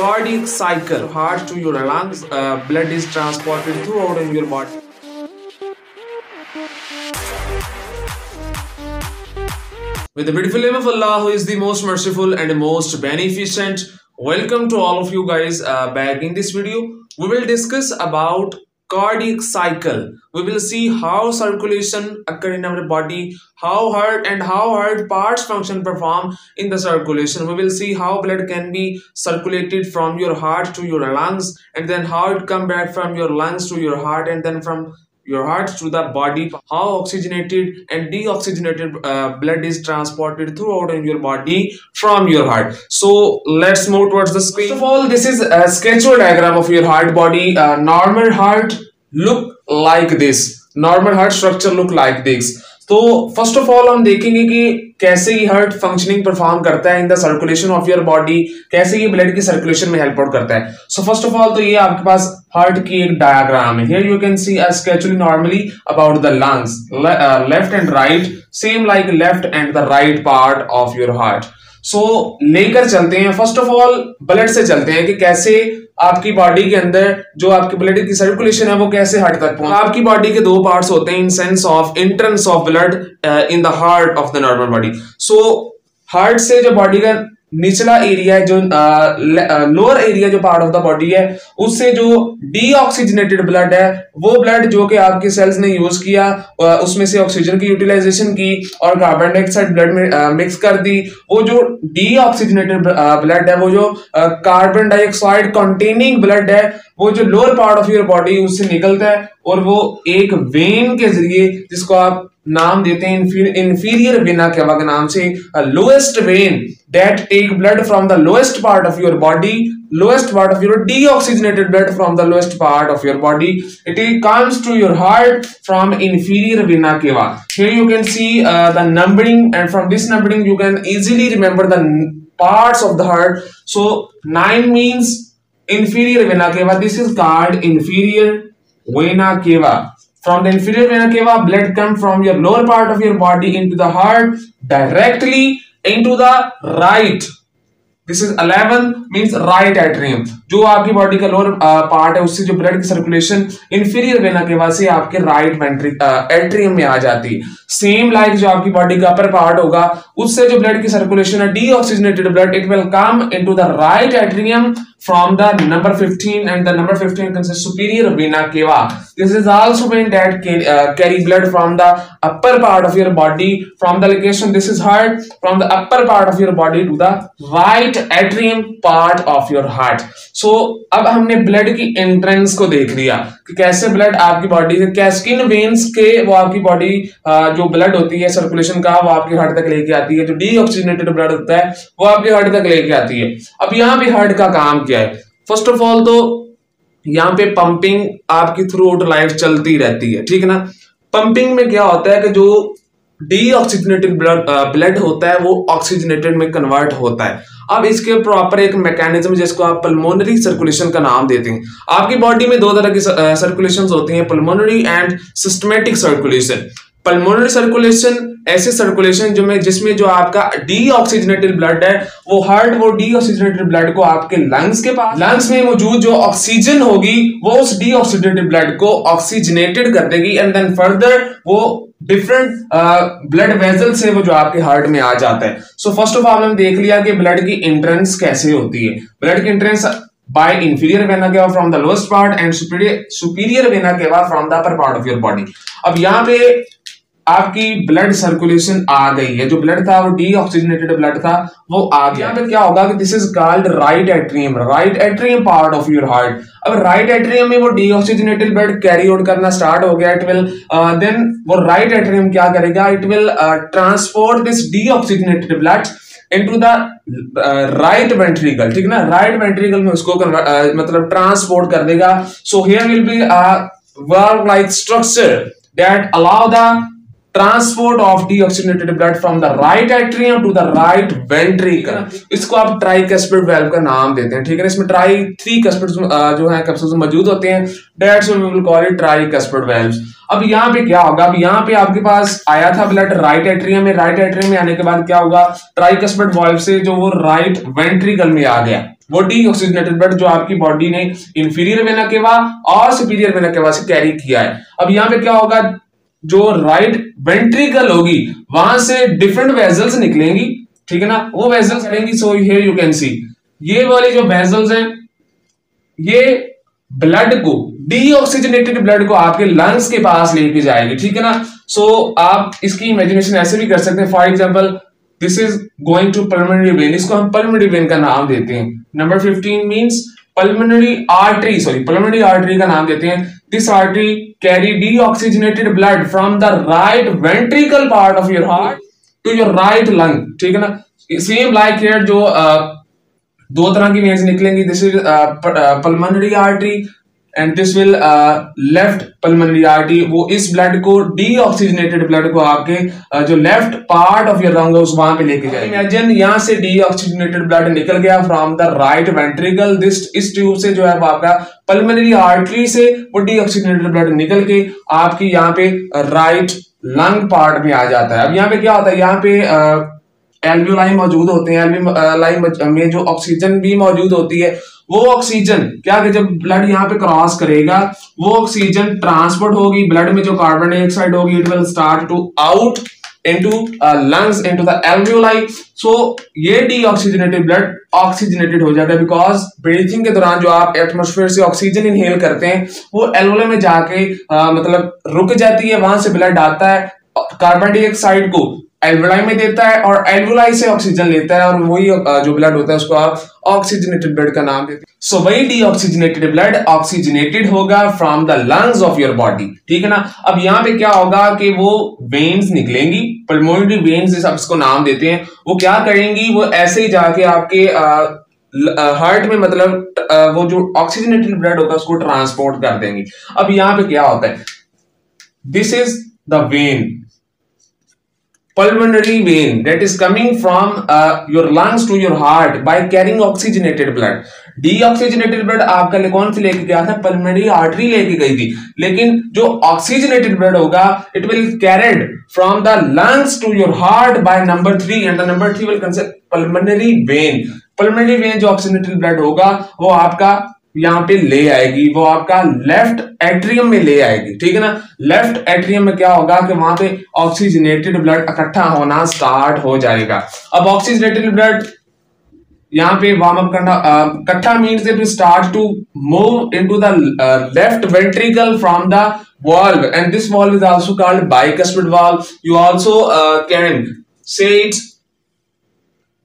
cardiac cycle, heart to your lungs, blood is transported throughout in your body. With the beautiful name of Allah, who is the most merciful and most beneficent, welcome to all of you guys back. In this video, we will discuss about cardiac cycle. We will see how circulation occur in our body, how heart parts function perform in the circulation. We will see how blood can be circulated from your heart to your lungs, and then how it come back from your lungs to your heart, and then from your heart to the body. How oxygenated and deoxygenated blood is transported throughout in your body from your heart. So let's move towards the screen. First of all, this is a schedule diagram of your heart body. Normal heart look like this. Normal heart structure look like this. तो first of all हम देखेंगे कि कैसे ये heart functioning perform करता है in the circulation of your body, कैसे ये ब्लड की सर्कुलेशन में हेल्प आउट करता है. सो फर्स्ट ऑफ ऑल तो ये आपके पास हार्ट की एक डायग्राम है. Here you can see a स्केचुअल normally about the lungs, left and right, same like left and the right part of your heart. So लेकर चलते हैं, फर्स्ट ऑफ ऑल ब्लड से चलते हैं कि कैसे आपकी बॉडी के अंदर जो आपकी ब्लड की सर्कुलेशन है वो कैसे हार्ट तक पहुंचे. आपकी बॉडी के दो पार्ट्स होते हैं in sense of entrance of blood in the heart of the normal body. So heart से जो बॉडी का निचला एरिया है, जो लोअर एरिया जो पार्ट ऑफ द बॉडी है, उससे जो डीऑक्सीजनेटेड ब्लड है, वो ब्लड जो कि आपके सेल्स ने यूज किया, उसमें से ऑक्सीजन की यूटिलाइजेशन की और कार्बन डाइऑक्साइड ब्लड में मिक्स कर दी, वो जो डीऑक्सीजनेटेड ब्लड है, वो जो कार्बन डाइऑक्साइड कंटेनिंग ब्लड है, वो जो lower part of your body उससे निकलता है और वो एक वेन के जरिए, जिसको आप नाम देते हैं इन्फीरियर वेना केवा के नाम से, lowest vein that take blood from the lowest part of your body, lowest part of your deoxygenated blood from the lowest part of your body. It comes to your heart from inferior vena cava. Here you can see the numbering, and from this numbering you can easily remember the parts of the heart. So 9 means inferior vena cava. This is called inferior vena cava. From the inferior vena cava, blood come from your lower part of your body into the heart directly into the right. This is 11 means right atrium. जो आपकी body का lower part है उससे जो blood की circulation inferior vena के वजह से आपके राइट एट्रियम में आ जाती है. सेम लाइक जो आपकी बॉडी का अपर पार्ट होगा उससे जो ब्लड की सर्कुलेशन है deoxygenated blood, it will come into the right atrium from the number 15, and the number 15 consists superior vena cava. This is also when that carry blood from the upper part of your body, from the location this is heart, from the upper part of your body to the right atrium part of your heart. So अब हमने blood की entrance को देख लिया कि कैसे blood आपकी body से कैसे इन veins के वो आपकी body जो blood होती है circulation का, वो आपके heart तक लेके आती है. जो deoxygenated blood होता है वो आपके heart तक लेके आती है. अब यहाँ भी heart का काम क्या है? फर्स्ट ऑफ ऑल तो यहाँ पे पंपिंग आपकी थ्रू आउट लाइफ चलती रहती है, ठीक है ना. पंपिंग में क्या होता है कि जो डीऑक्सीजनेटेड ब्लड होता है वो ऑक्सीजनेटेड में कन्वर्ट होता है. अब इसके प्रॉपर एक मैकेनिज्म जिसको आप पल्मोनरी सर्कुलेशन का नाम देते हैं. आपकी बॉडी में दो तरह की सर्कुलेशन होती हैं, pulmonary and systematic circulation. Pulmonary circulation ऐसे सर्कुलेशन जो में जिसमें जो आपका डीऑक्सीजनेटेड ब्लड है वो हार्ट, वो डीऑक्सीजनेटेड ब्लड को आपके लंग्स के पास, लंग्स में मौजूद जो ऑक्सीजन होगी वो उस डीऑक्सीजनेटेड ब्लड को ऑक्सीजनेटेड कर देगी, एंड देन फर्दर वो डिफरेंट ब्लड वेसल से वो जो आपके हार्ट में आ जाता है. सो फर्स्ट ऑफ ऑल हम देख लिया कि ब्लड की एंट्रेंस कैसे होती है. ब्लड की entrance by inferior vena cava from the lowest part and superior vena cava from the upper part of your body. अब यहाँ पे आपकी ब्लड सर्कुलेशन आ गई है. जो ब्लड था वो डीऑक्सीजनेटेड ब्लड था वो आ गया. यहाँ पे क्या होगा कि this is called right atrium part of your heart. अब राइट एट्रियम में वो डीऑक्सीजनेटेड ब्लड कैरी आउट करना स्टार्ट हो गया. इट विल देन वो राइट एट्रियम क्या करेगा, it will transport this deoxygenated blood into the right ventricle, ठीक ना. राइट वेंट्रिकल में उसको मतलब ट्रांसपोर्ट कर देगा. So here will be a valve like structure that allow the transport of deoxygenated blood from the right atrium to the right ventricle. इसको आप try capsid valve का नाम देते हैं, ठीक है. इसमें ट्राई 3 कैस्पिड जो है कैप्सूल्स मौजूद होते हैं, that's what we will call it tricuspid valves. अब यहाँ पे क्या होगा, अब यहाँ पे आपके पास आया था ब्लड राइट एट्रियम में. राइट एट्रियम में आने के बाद क्या होगा, ट्राई कैस्पिड वेल्व से जो वो राइट वेंट्रिकल में आ गया. वो डीऑक्सीजनेटेड ब्लड जो आपकी बॉडी ने इंफीरियर वेना केवा और सुपीरियर वेना केवा से कैरी किया है। अब यहाँ पे क्या होगा, जो राइट वेंट्रिकल होगी वहां से डिफरेंट वेजल्स निकलेंगी, ठीक है ना, वो वेजल्स निकलेंगी। So here you can see ये वाली जो वेजल्स हैं ये ब्लड को डीऑक्सीजनेटेड ब्लड को आपके लंग्स के पास लेके जाएगी, ठीक है ना। सो आप इसकी इमेजिनेशन ऐसे भी कर सकते हैं, for example this is going to pulmonary vein, इसको हम पल्मोनरी वेन का नाम देते हैं। नंबर 15 मींस पल्मोनरी आर्टरी का नाम देते हैं। This artery carry deoxygenated blood from the right ventricle part of your heart to your right lung, ठीक है ना। सेम लाइक हियर जो दो तरह की वेन्स निकलेंगी, this is pulmonary artery and this will left pulmonary artery. वो इस ब्लड को डीऑक्सीजनेटेड ब्लड को आपके जो left part of your lung है उस वहां पे लेके जाए। इमेजिन यहाँ से डीऑक्सीजनेटेड ब्लड निकल गया from the right ventricle, this इस ट्यूब से जो है आपका पल्मोनरी आर्टरी से वो डीऑक्सीजनेटेड ब्लड निकल के आपकी यहाँ पे राइट लंग पार्ट में आ जाता है। अब यहाँ पे क्या होता है, यहाँ पे एल्वियोलाई मौजूद होते हैं, एल्वियोलाई में जो ऑक्सीजन भी मौजूद होती है वो ऑक्सीजन क्या कि जब ब्लड यहाँ पे क्रॉस करेगा वो ऑक्सीजन ट्रांसपोर्ट होगी ब्लड में, जो कार्बन डाइऑक्साइड होगी it will start to out into lungs into the alveoli. So ये डीऑक्सीजनेटेड ब्लड ऑक्सीजनेटेड हो जाता है बिकॉज ब्रीथिंग के दौरान जो आप एटमोस्फेयर से ऑक्सीजन इनहेल करते हैं वो एल्वियोलाई में जाके मतलब रुक जाती है, वहां से ब्लड आता है, कार्बन डाइऑक्साइड को एल्वियोलाई में देता है और एल्वियोलाई से ऑक्सीजन लेता है और वही जो ब्लड होता है उसको आप ऑक्सीजनेटेड ब्लड का नाम देते हैं। सो वही डीऑक्सीजनेटेड ब्लड ऑक्सीजनेटेड होगा from the lungs of your body, ठीक है ना। अब यहाँ पे क्या होगा कि वो वेन्स निकलेंगी, पल्मोनरी वेन्स जैसे आप इसको नाम देते हैं, वो क्या करेंगी, वो ऐसे ही जाके आपके हार्ट में मतलब वो जो ऑक्सीजनेटेड ब्लड होगा उसको ट्रांसपोर्ट कर देंगी। अब यहाँ पे क्या होता है, this is the vein pulmonary vein that is coming from your lungs to your heart by carrying oxygenated blood। Deoxygenated blood आपका कौन सी लेके गया था, पल्मोनरी आर्टरी लेके गई थी, लेकिन जो ऑक्सीजनेटेड ब्लड होगा it will carried from the lungs to your heart by number 3 and number 3 will consist pulmonary vein. Pulmonary vein जो ऑक्सीजनेटेड ब्लड होगा वो आपका यहाँ पे ले आएगी, वो आपका लेफ्ट एट्रियम में ले आएगी, ठीक है ना। लेफ्ट एट्रियम में क्या होगा कि वहां पे ऑक्सीजनेटेड ब्लड इकट्ठा होना स्टार्ट हो जाएगा। अब ऑक्सीजनेटेड ब्लड यहाँ पे वार्म अप करना, इकट्ठा means it start to move into the left ventricle from the valve and this valve is also called bicuspid valve. You also can say it's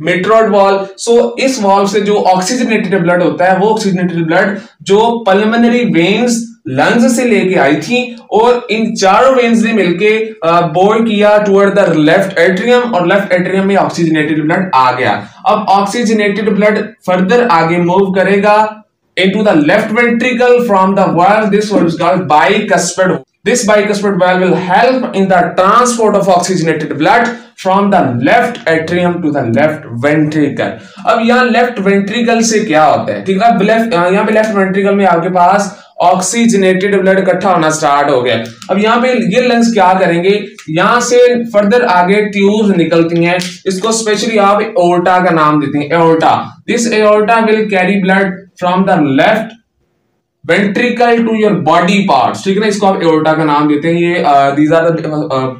mitral valve. So इस valve से जो oxygenated blood होता है वो oxygenated blood जो pulmonary veins lungs से लेके आई थी और इन चारों वेन्स ने मिलके बोर किया टुवर्ड द लेफ्ट एट्रियम और लेफ्ट एट्रियम में ऑक्सीजनेटेड ब्लड आ गया। अब ऑक्सीजनेटेड ब्लड फर्दर आगे मूव करेगा into the left ventricle from the valve. This valve is called bicuspid. This bicuspid valve will help in the transport of oxygenated blood from the left atrium to the left ventricle. अब यहाँ left ventricle से क्या होता है, ठीक है, यहाँ पे left ventricle में आपके पास ऑक्सीजनेटेड ब्लड इकट्ठा होना स्टार्ट हो गया। अब यहाँ पे ये लंग्स क्या करेंगे, यहाँ से फर्दर आगे ट्यूब्स निकलती हैं, इसको स्पेशली आप एओर्टा का नाम देते हैं, aorta. This aorta will carry blood from the left ventricle to your body parts, ठीक है ना, इसको आप एओर्टा का नाम देते हैं। ये these are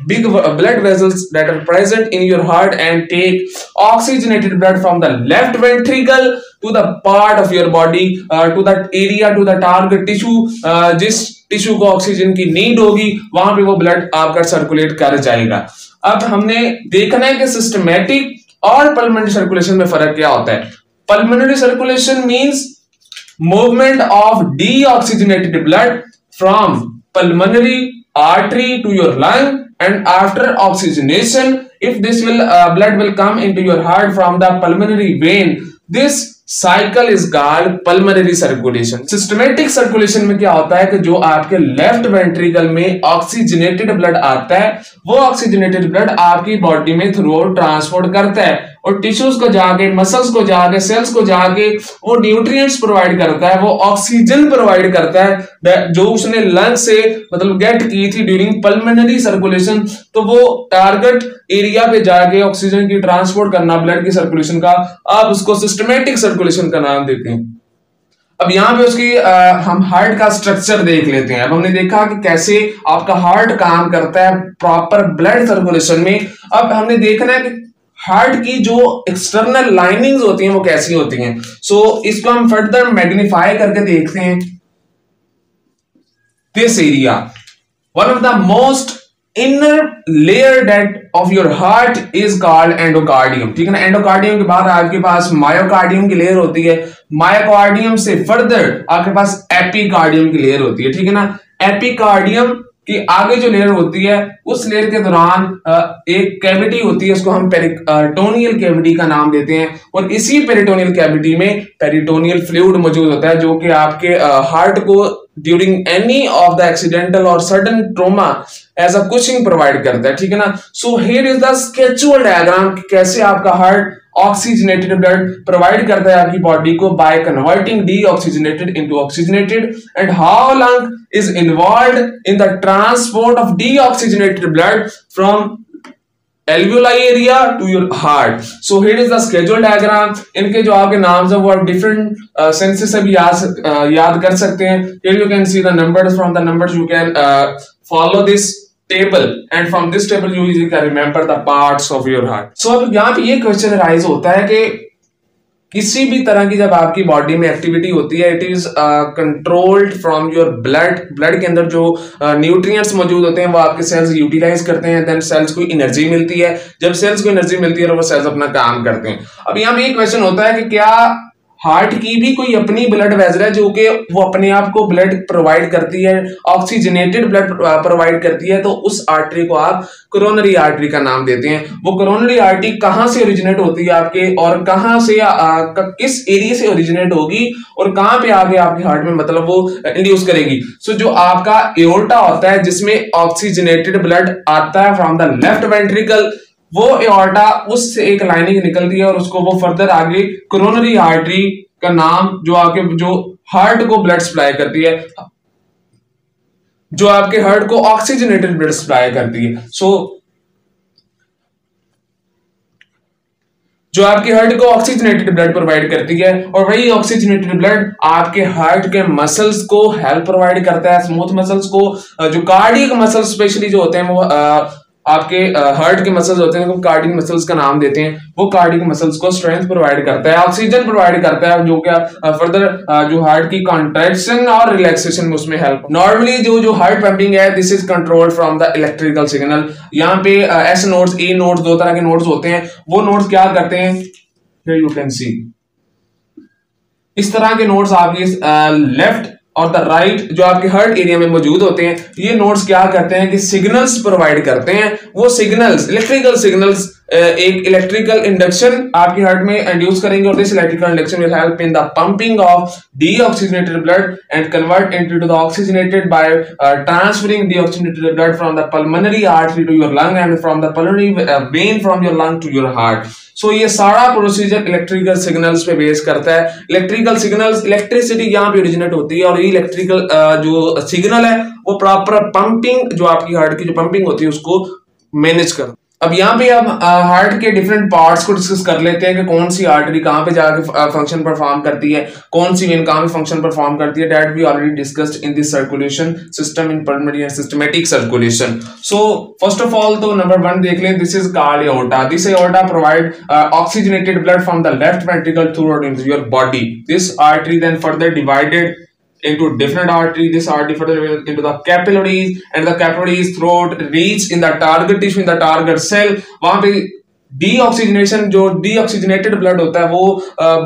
big blood vessels that are present in your heart and take oxygenated blood from the left ventricle to the part of your body to that area to the target tissue, जिस tissue को oxygen की need होगी वहां पे वो blood आपका circulate कर जाएगा। अब हमने देखना है कि सिस्टमैटिक और पल्मोनरी सर्कुलेशन में फर्क क्या होता है। Pulmonary circulation means movement of deoxygenated blood from pulmonary artery to your lung and after oxygenation if this will blood will come into your heart from the pulmonary vein, this cycle is called pulmonary circulation। systematic circulation में क्या होता है कि जो आपके left ventricle में oxygenated blood आता है वो oxygenated blood आपकी body में throughout transport करता है और टिश्यूज को जाके, मसल्स को जाके, सेल्स को जाके वो न्यूट्रिएंट्स प्रोवाइड करता है, वो ऑक्सीजन प्रोवाइड करता है जो उसने लंग से मतलब गेट की थी ड्यूरिंग पल्मोनरी सर्कुलेशन। तो वो टारगेट एरिया पे जाके ऑक्सीजन की ट्रांसपोर्ट करना, ब्लड की सर्कुलेशन का, आप उसको सिस्टमेटिक सर्कुलेशन का नाम देते हैं। अब यहाँ पे उसकी हम हार्ट का स्ट्रक्चर देख लेते हैं। अब हमने देखा कि कैसे आपका हार्ट काम करता है प्रॉपर ब्लड सर्कुलेशन में। अब हमने देखना है कि हार्ट की जो एक्सटर्नल लाइनिंग्स होती हैं वो कैसी होती हैं। सो इसको हम फर्दर मैग्निफाई करके देखते हैं। This area, one of the most inner layer that of your heart is called endocardium। ठीक है ना, एंडोकार्डियम के बाद आपके पास मायोकार्डियम की लेयर होती है, मायोकार्डियम से फर्दर आपके पास एपिकार्डियम की लेयर होती है। ठीक है ना, एपिकार्डियम की आगे जो लेयर होती है उस लेयर के दौरान एक कैविटी होती है, उसको हम पेरिटोनियल कैविटी का नाम देते हैं। और इसी पेरिटोनियल कैविटी में पेरिटोनियल फ्लूइड मौजूद होता है जो कि आपके हार्ट को during any of the accidental और sudden trauma as a cushioning provide करता है। ठीक है ना, सो हियर इज द स्केचुअल डायग्राम कैसे आपका हार्ट ऑक्सीजनेटेड ब्लड प्रोवाइड करता है आपकी बॉडी को by converting deoxygenated into oxygenated, and how lung is involved in the transport of deoxygenated blood from alveoli area to your heart। so here is the schedule diagram। इनके जो आपके नाम है वो आप डिफरेंट सेंसेस से भी याद कर सकते हैं। here you can see the numbers, from the numbers you can follow this table and from this table you easily can remember the parts of your heart। so अब यहाँ पे ये क्वेश्चन राइज होता है कि किसी भी तरह की जब आपकी बॉडी में एक्टिविटी होती है, it is controlled from your blood. Blood के अंदर जो न्यूट्रिएंट्स मौजूद होते हैं वो आपके सेल्स यूटिलाइज करते हैं, देन सेल्स को एनर्जी मिलती है। जब सेल्स को एनर्जी मिलती है तो वो सेल्स अपना काम करते हैं। अब यहाँ पे एक क्वेश्चन होता है कि क्या हार्ट की भी कोई अपनी ब्लड वेसल है जो कि वो अपने आप को ब्लड प्रोवाइड करती है, ऑक्सीजनेटेड ब्लड प्रोवाइड करती है? तो उस आर्टरी को आप कोरोनरी आर्टरी का नाम देते हैं। वो कोरोनरी आर्टरी कहाँ से ओरिजिनेट होती है आपके, और कहाँ से किस एरिया से ओरिजिनेट होगी और कहाँ पे आगे आपके हार्ट में मतलब वो इंड्यूस करेगी? सो जो आपका एओर्टा होता है जिसमें ऑक्सीजनेटेड ब्लड आता है फ्रॉम द लेफ्ट वेंट्रिकल, वो एओर्टा उससे एक लाइनिंग निकलती है और उसको वो फर्दर आगे कोरोनरी आर्टरी का नाम जो आपके जो हार्ट को ब्लड सप्लाई करती है, जो आपके हार्ट को ऑक्सीजनेटेड ब्लड सप्लाई करती है। सो जो आपके हार्ट को ऑक्सीजनेटेड ब्लड प्रोवाइड करती है और वही ऑक्सीजनेटेड ब्लड आपके हार्ट के मसल्स को हेल्प प्रोवाइड करता है, स्मूथ मसल्स को। जो कार्डियक मसल्स स्पेशली जो होते हैं वो आपके हार्ट के मसल्स होते हैं, कार्डियक मसल्स का नाम देते हैं। वो कार्डियक मसल्स को स्ट्रेंथ प्रोवाइड करता है, ऑक्सीजन प्रोवाइड करता है जो क्या फर्दर जो हार्ट की कॉन्ट्रैक्शन और रिलैक्सेशन में उसमें हेल्प। नॉर्मली जो हार्ट पंपिंग है this is controlled from the electrical signal. यहाँ पे एस नोड्स, ए नोड्स, दो तरह के नोड्स होते हैं। वो नोड्स क्या करते हैं, हियर यू कैन सी इस तरह के नोड्स आपके लेफ्ट और द राइट जो आपके हार्ट एरिया में मौजूद होते हैं। ये नोड्स क्या करते हैं कि सिग्नल्स प्रोवाइड करते हैं। वो सिग्नल्स इलेक्ट्रिकल सिग्नल्स एक इलेक्ट्रिकल इंडक्शन आपके हार्ट में इंड्यूस करेंगे और this electrical induction will help in the pumping of deoxygenated blood and convert into the oxygenated by transferring deoxygenated blood from the pulmonary artery to your lung and from the pulmonary vein from your lung to your heart. So ये सारा procedure electrical signals पे base करता है। Electrical signals, electricity यहाँ पे originate होती है और ये इलेक्ट्रिकल जो सिग्नल है वो प्रॉपर पंपिंग जो आपकी हार्ट की जो पंपिंग होती है उसको मैनेज करता है। अब यहाँ पे हम हार्ट के डिफरेंट पार्ट्स को डिस्कस कर लेते हैं कि कौन सी आर्टरी कहाँ पे जाके फंक्शन परफॉर्म करती है, कौन सी वेन कहाँ पे फंक्शन परफॉर्म करती है। That we already discussed in this circulation system in pulmonary and systematic circulation. So first of all तो नंबर वन देख लें, this is called aorta. This aorta provide oxygenated blood from the left ventricle through your body. This artery then further divided into different arteries. This artery further into the capillaries and the capillaries throat reach in the target tissue, in the target cell। वहाँ पे deoxygenation जो deoxygenated blood होता है वो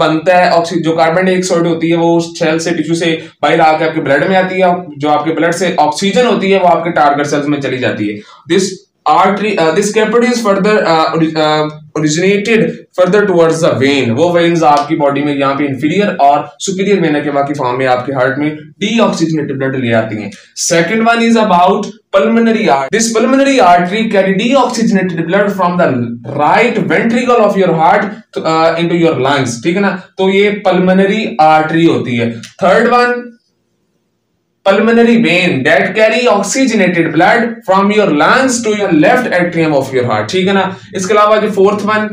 बनता है oxygen, जो carbon dioxide होती है वो उस सेल से टिश्यू से बाहर आके आपके ब्लड में आती है। जो आपके ब्लड से ऑक्सीजन होती है वो आपके टारगेट सेल्स में चली जाती है। This artery this capillaries further originated further towards the vein। वो veins आपकी बॉडी में यहाँ पे inferior और superior vein के बाकी फॉर्म में आपके हार्ट में deoxygenated blood ले आती हैं। Second one is about pulmonary artery. This pulmonary artery carry deoxygenated blood from the right ventricle of your heart into your lungs. ठीक है ना, तो ये pulmonary artery होती है. Third one, pulmonary vein that carry oxygenated blood from your lungs to your left atrium of your heart. ठीक है ना, इसके अलावा जो fourth one,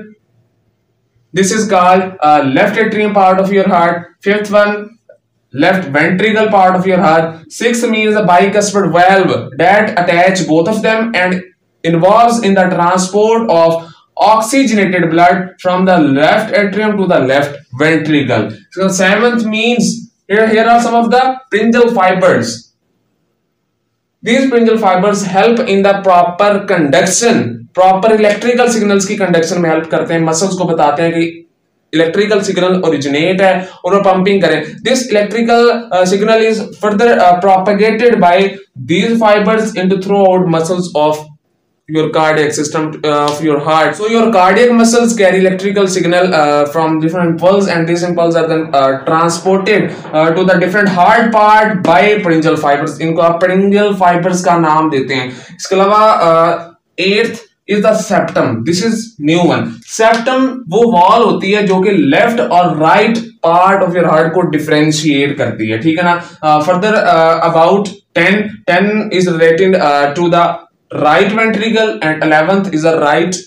this is called left atrium part of your heart. Fifth one, left ventricle part of your heart. Sixth means a bicuspid valve that attach both of them and involves in the transport of oxygenated blood from the left atrium to the left ventricle. So seventh means here are some of the brinjal fibers. These brinjal fibers help in the proper conduction, proper electrical signals की conduction में help करते हैं. Muscles को बताते हैं कि electrical signal originate है और वो पंपिंग करें. This electrical signal is further propagated by these fibres into throughout muscles of your cardiac system of your heart. So your cardiac muscles carry electrical signal from different impulse and this impulse are then transported to the different heart part by Purkinje fibres. इनको आप प्रिंजल fibres का नाम देते हैं. इसके अलावा eighth is the septum. This is new one. Septum वो wall होती है जो कि लेफ्ट और right part of your heart को डिफ्रेंशिएट करती है. ठीक है ना. Further about 10 is related to the right ventricle and 11th is the right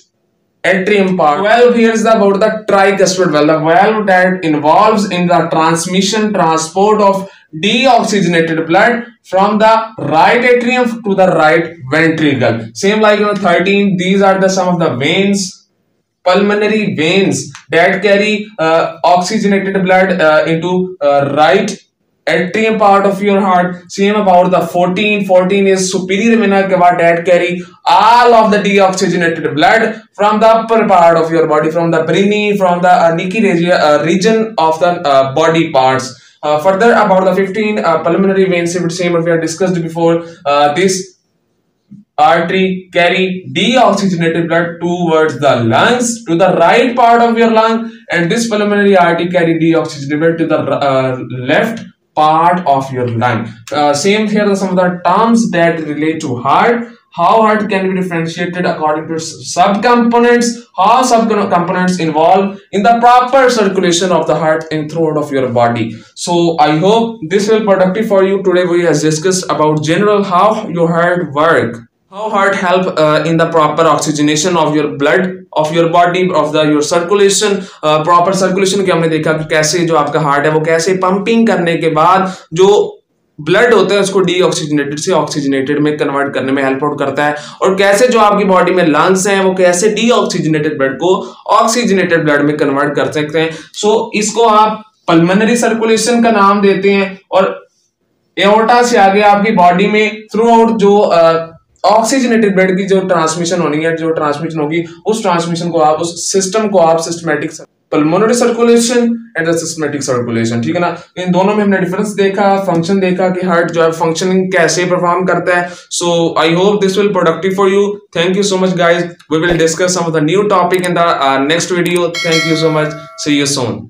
atrium part. 12 here is about the tricuspid valve, the valve that involves in the transmission transport of deoxygenated blood from the right atrium to the right ventricle. Same like on 13, these are the some of the veins, pulmonary veins that carry oxygenated blood into right atrium part of your heart. Same about the 14 is superior vena cava that carry all of the deoxygenated blood from the upper part of your body, from the brain, from the Niki region of the body parts. Further about the 15 pulmonary veins, same as we have discussed before. This artery carry deoxygenated blood towards the lungs, to the right part of your lung, and this pulmonary artery carry deoxygenated blood to the left part of your lung. Same here are some of the terms that relate to heart. How heart can be differentiated according to subcomponents. How subcomponents involve in the proper circulation of the heart and throughout of your body. So I hope this will be productive for you. Today we have discussed about general how your heart work. How heart help in the proper oxygenation of your blood, of your body, of the your circulation. Proper circulation के हमने देखा कि कैसे जो आपका heart है वो कैसे pumping करने के बाद जो ब्लड होता है उसको डीऑक्सीजनेटेड से ऑक्सीजनेटेड में कन्वर्ट करने में हेल्प आउट करता है, और कैसे जो आपकी बॉडी में लंग्स हैं वो कैसे डीऑक्सीजनेटेड ब्लड को ऑक्सीजनेटेड ब्लड में कन्वर्ट कर सकते हैं. सो इसको आप पल्मोनरी सर्कुलेशन का नाम देते हैं. और एओर्टा से आगे आपकी बॉडी में थ्रू आउट जो ऑक्सीजनेटेड ब्लड की जो ट्रांसमिशन होनी है, जो ट्रांसमिशन होगी उस ट्रांसमिशन को आप, उस सिस्टम को आप systematic pulmonary circulation and the systematic circulation. ठीक है ना, इन दोनों में हमने डिफरेंस देखा, फंक्शन देखा कि हार्ट जो है फंक्शनिंग कैसे परफॉर्म करता है. So I hope this will productive for you. Thank you so much guys. We will discuss some of the new topic in the next video. Thank you so much. See you soon.